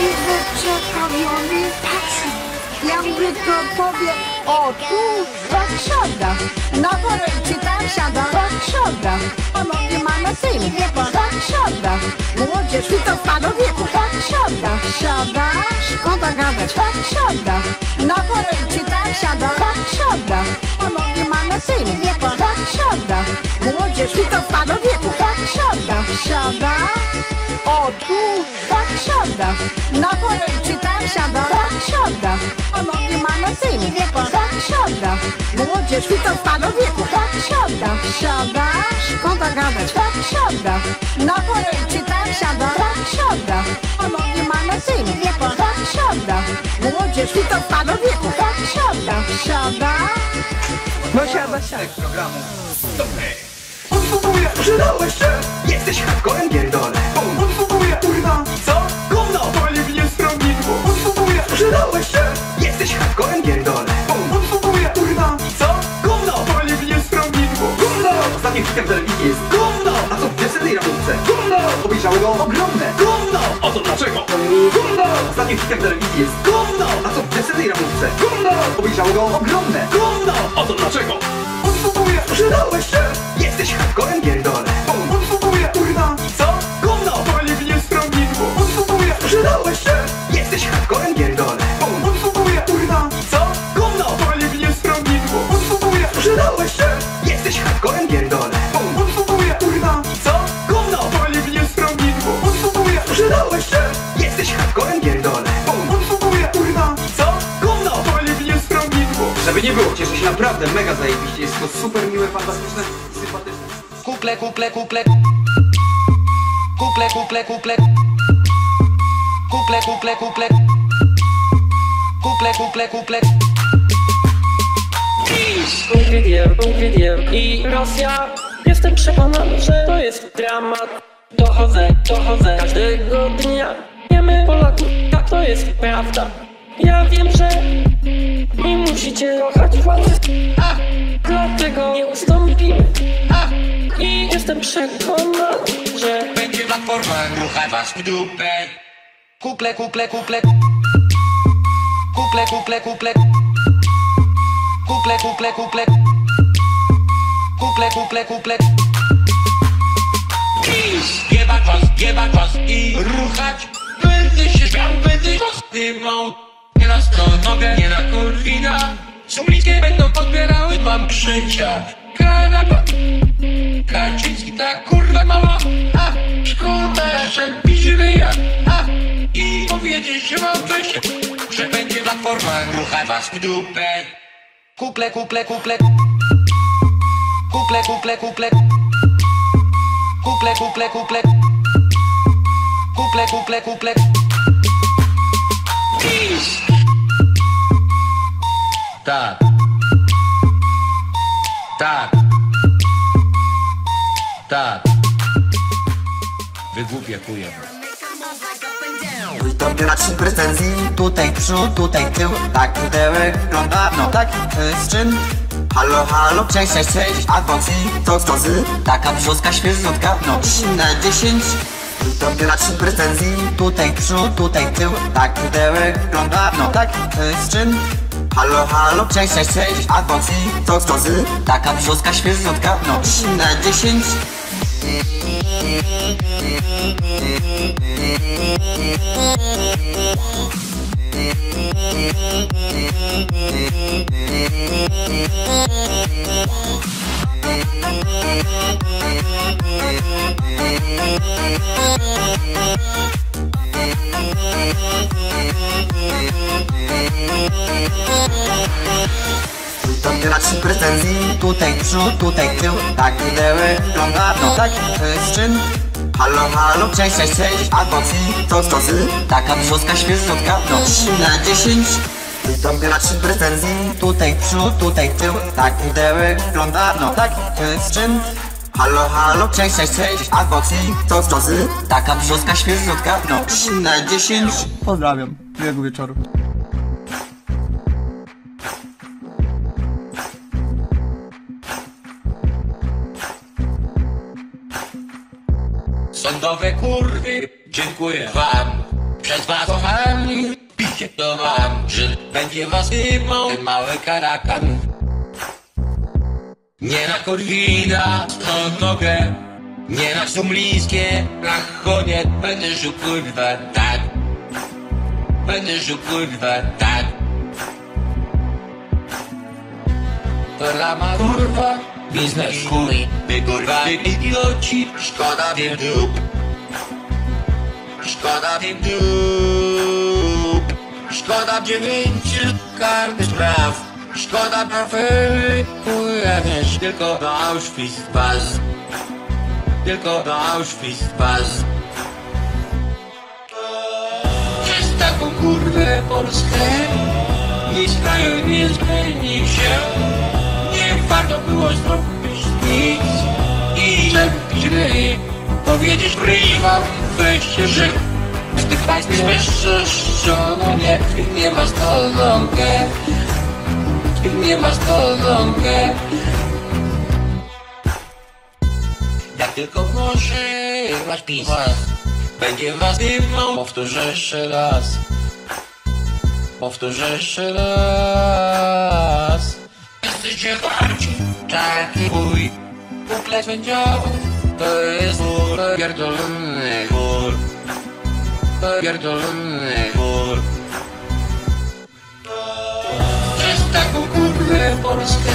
zaciekawiony patrzy. Jakby to powie, o tu, rozsiada. Na worecie tam siada, rozsiada. Panowie ma na tym wieku, rozsiada. Młodzież i to wpada wieku, rozsiada. Siada, szkoda gadać, rozsiada. Na worecie tam siada, rozsiada. Panowie ma na tym wieku, rozsiada. Młodzież i to wpada wieku, rozsiada. Siada, o tu, rozsiada. Na worecie tam siada, rozsiada. Panowie ma na tym wieku, siada. Młodzież i to wpada wieku, siada. Siada, szkoda gadać, siada. Na worecie tam siada, siada. Panowie ma na tym wieku, siada. Młodzież i to wpada wieku, siada. Siada, no siada, siada. Usługuję, przydałeś się. Jesteś hardcorem, pierdolę. Usługuję, kurwa, co? Gówno, boli mnie strągidło. Usługuję, przydałeś się. Jesteś hardcorem, pierdolę. Usługuję, kurwa, co? Gówno, boli mnie strągidło. Gówno, ostatnim hitem telewizji jest gówno. A co w piosennej ramówce? Gówno, obejrzały go ogromne. Gówno, a to dlaczego? Gówno, ostatnim hitem telewizji jest gówno. A co w piosennej ramówce? Gówno, obejrzały go ogromne. Gówno, a to dlaczego? Usługuję, przydałeś się. Jesteś hardcorem, pierdolę. Usługuję, kurwa, co? Gówno, boli mnie strągidło. Usługuję, przydałeś się. Jesteś hardcorem, pierdolę. Usługuję, kurwa, co? Gówno, boli mnie strągidło. Usługuję, przydałeś się. Jesteś hardcorem, pierdolę. Usługuję, kurwa, co? Gówno, boli mnie strągidło. Usługuję, przydałeś się. Jesteś hardcorem, pierdolę. Usługuję, kurwa, co? Gówno, boli mnie strągidło. Żeby nie było, cieszę się naprawdę mega zajebiście. Jest to super miłe, fantastyczne. Kukle, kukle, kukle. Kukle, kukle, kukle. Kukle, kukle, kukle. Kukle, kukle, kukle. Kunkidier i Rosja. Jestem przekonany, że to jest dramat. Dochodzę każdego dnia. Wiemy Polaków, tak to jest prawda. Ja wiem, że nie musicie kochać władzy. Dlatego nie ustąpimy. I jestem przekonany, że będzie platforma rucha was w dupę. Kukle, kukle, kukle. Kukle, kukle, kukle. Kukle, kukle, kukle. Kukle, kukle, kukle. Jebać was i ruchać. Będę się śmiał, będę postymał. Nie na Stonogę, nie na Korwina. Subliczki będą podbierały wam krzycia. Kanapa. Kaczyński, ta kurwa mała. Szkoda, że pisze wyja. I powiedzieć, że mam coś, że będzie platforma rucha was w dupę. Kukle, kukle, kukle. Kukle, kukle, kukle. Kukle, kukle, kukle. Kukle, kukle, kukle. Peace. Tak. Tak. Tak. Wygłupia kuję. To gracz pretensji. Tutaj przód, tutaj tył. Tak pudełek wygląda, no taki czyn. Halo, halo, cześć. A foxy, toksy. Taka brzoska świeżutka, no 10 na 10. To gracz pretensji. Tutaj przód, tutaj tył. Tak pudełek wygląda, no taki czyn. Halo, halo, cześć. A foxy, toksy. Taka brzoska świeżutka, no 10 na 10. To gracz pretensji. Tutaj przód, tutaj tył. Tak pudełek wygląda, no taki czyn. Halo, halo, cześć. A foxy, toksy. Taka brzoska świeżutka, no 10 na 10. To gracz pretensji. Tutaj przód, tutaj tył. Tak pudełek wygląda, no taki czyn. Halo, halo, cześć. A foxy, toksy. Taka brzoska świeżutka, no 10 na 10. Pozdrawiam, miłego wieczoru. Sądowe kurwy, dziękuję wam. przez was kochani. Picie to mam, że będzie was dymą mały karakan. Nie na Korwina Stonogę, nie na Sumliskie, na koniec. Będę żył kurwa tak, będę żył kurwa tak. To lama kurwa, biznes chuj, wy kurwa, wy idioci, szkoda wam dup. Szkoda wam dup, szkoda dziewięciu karnych spraw. Szkoda afery, chuja wiesz, tylko do Auschwitz was, tylko do Auschwitz was. Przez taką kurwę Polskę nic kraju nie zmieni się. Nie warto było zrobić nic i lepiej źle powiedzieć prywam, weźcie żyć. W tych państwach bezczeszczono mnie, nie ma Stonogę. Nie masz Stonogę. Jak tylko wnoszę masz PiS, będzie was dymą. Powtórzę jeszcze raz, powtórzę jeszcze raz. Jesteście bardziej taki chuj, kupleć będziemy. To jest ból, pierdolony ból, pierdolony ból. Taką kurwę Polskę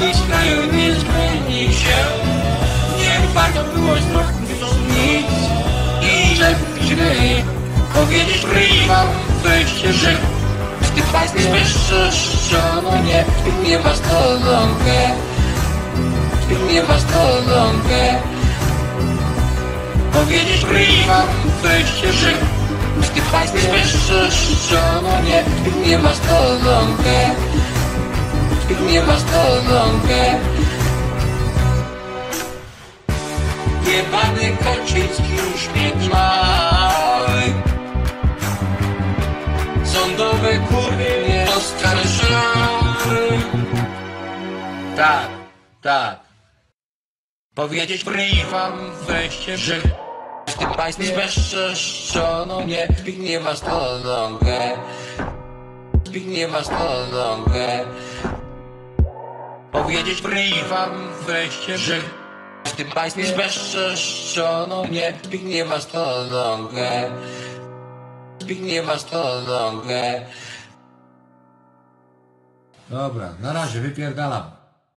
nic w kraju nie zmieni się. Nie warto było zrobić nic i lepiej źle powiedzieć prywam, weźcie żyć. W tych państwach bezczeszczono mnie, w tym nie ma Stonogę, w tym nie ma Stonogę. Powiedzieć prywam, weźcie żyć. W tych państwach bezczeszczono mnie, w tym nie ma Stonogę, w tym nie ma Stonogę. Jebany Kaczyński już nie mały, sądowe kurwy mnie oskarżały. Tak, tak, powiedzieć prywam, weźcie żyć. W tym państwie zbezczeszczono mnie, Zbigniewa Stonogę, Zbigniewa Stonogę. Powiedzieć prywam, wreszcie żyć. W tym państwie zbezczeszczono mnie, Zbigniewa Stonogę, Zbigniewa Stonogę. Dobra, na razie wypierdalam.